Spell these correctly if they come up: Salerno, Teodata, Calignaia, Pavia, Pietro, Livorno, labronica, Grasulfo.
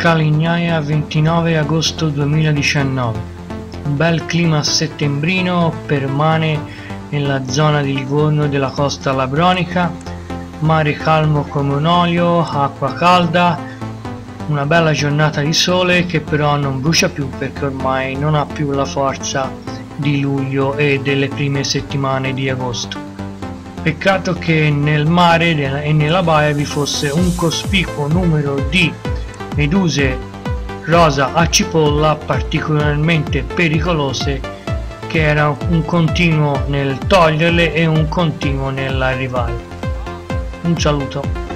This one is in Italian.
Calignaia 29 agosto 2019. Bel clima settembrino permane nella zona di Livorno e della costa labronica, mare calmo come un olio, acqua calda, una bella giornata di sole che però non brucia più perché ormai non ha più la forza di luglio e delle prime settimane di agosto. Peccato che nel mare e nella baia vi fosse un cospicuo numero di meduse rosa a cipolla particolarmente pericolose, che era un continuo nel toglierle e un continuo nell'arrivare. Un saluto.